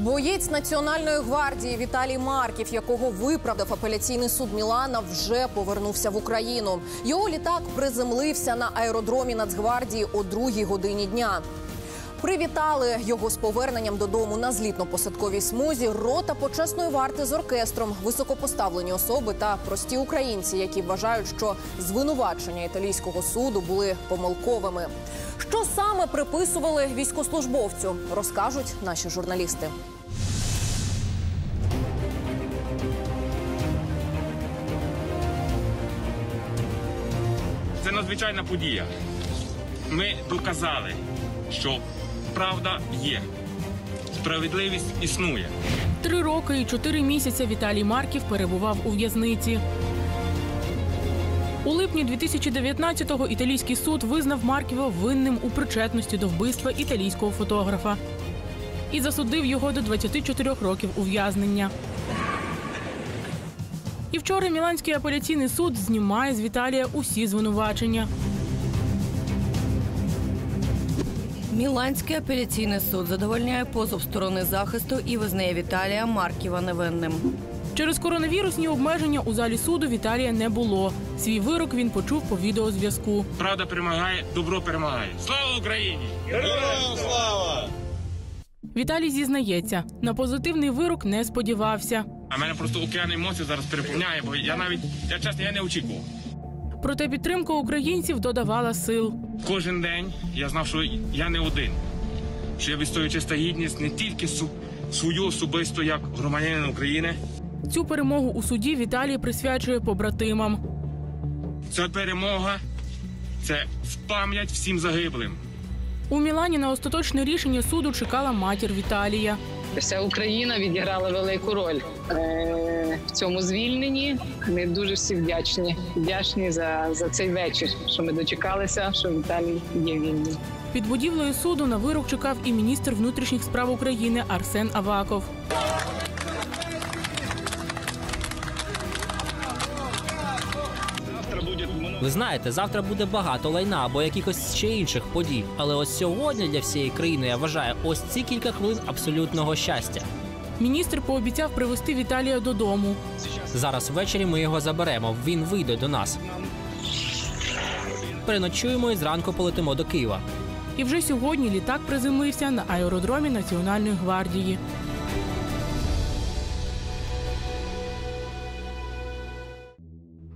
Боєць Національної гвардії Віталій Марків, якого виправдав апеляційний суд Мілана, вже повернувся в Україну. Його літак приземлився на аеродромі Нацгвардії о 2:00 дня. Привітали його з поверненням додому на злітно-посадковій смузі рота почесної варти з оркестром, високопоставлені особи та прості українці, які вважають, що звинувачення італійського суду були помилковими. Що саме приписували військовослужбовцю, розкажуть наші журналісти. Це надзвичайна подія. Ми доказали, що правда є. Справедливість існує. 3 роки і 4 місяці Віталій Марків перебував у в'язниці. У липні 2019-го італійський суд визнав Марківа винним у причетності до вбивства італійського фотографа і засудив його до 24 років ув'язнення. І вчора Міланський апеляційний суд знімає з Віталія усі звинувачення. Міланський апеляційний суд задовольняє позов сторони захисту і визнає Віталія Марківа невинним. Через коронавірусні обмеження у залі суду Віталія не було. Свій вирок він почув по відеозв'язку. Правда перемагає, добро перемагає. Слава Україні! Героям слава! Віталій зізнається, на позитивний вирок не сподівався. А мене просто океан емоцій зараз переповняє, бо я чесно, не очікував. Проте підтримка українців додавала сил. Кожен день я знав, що я не один, що я відстоюю чисту гідність не тільки свою особисто як громадянина України. Цю перемогу у суді Віталій присвячує побратимам. Ця перемога – це пам'ять всім загиблим. У Мілані на остаточне рішення суду чекала матір Віталія. Вся Україна відіграла велику роль в цьому звільненні. Ми дуже всі вдячні за цей вечір, що ми дочекалися, що Віталій є вільний. Під будівлею суду на вирок чекав і міністр внутрішніх справ України Арсен Аваков. Ви знаєте, завтра буде багато лайна або якихось ще інших подій. Але ось сьогодні для всієї країни, я вважаю, ось ці кілька хвилин абсолютного щастя. Міністр пообіцяв привезти Віталія додому. Зараз ввечері ми його заберемо, він вийде до нас. Переночуємо і зранку полетимо до Києва. І вже сьогодні літак приземлився на аеродромі Національної гвардії.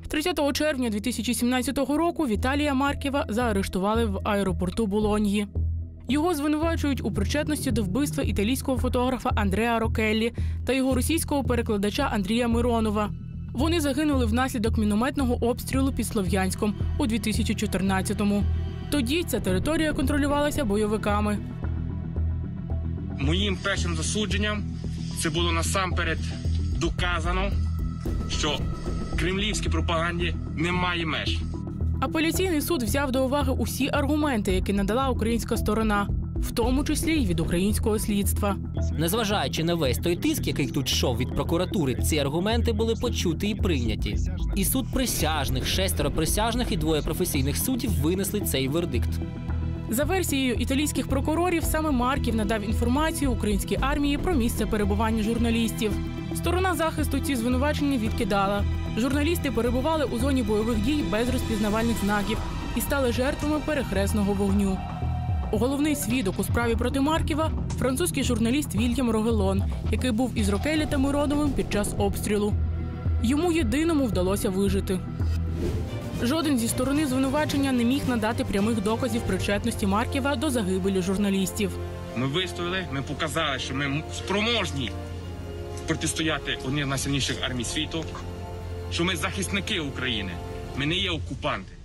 З 30 червня 2017 року Віталія Марківа заарештували в аеропорту Болоньї. Його звинувачують у причетності до вбивства італійського фотографа Андреа Рокеллі та його російського перекладача Андрія Миронова. Вони загинули внаслідок мінометного обстрілу під Слов'янськом у 2014-му. Тоді ця територія контролювалася бойовиками. Моїм першим засудженням це було насамперед доказано, що кремлівській пропаганді немає меж. Апеляційний суд взяв до уваги усі аргументи, які надала українська сторона, в тому числі й від українського слідства. Незважаючи на весь той тиск, який тут йшов від прокуратури, ці аргументи були почуті і прийняті. І суд присяжних, 6 присяжних і 2 професійних суддів винесли цей вердикт. За версією італійських прокурорів, саме Марків надав інформацію українській армії про місце перебування журналістів. Сторона захисту ці звинувачення відкидала. Журналісти перебували у зоні бойових дій без розпізнавальних знаків і стали жертвами перехресного вогню. Головний свідок у справі проти Марківа – французький журналіст Вільям Рогелон, який був із Рокеллі та Мироновим під час обстрілу. Йому єдиному вдалося вижити. Жоден зі сторони звинувачення не міг надати прямих доказів причетності Марківа до загибелі журналістів. Ми вистояли, ми показали, що ми спроможні протистояти одній з найсильніших армій світу, що ми захисники України, ми не є окупанти.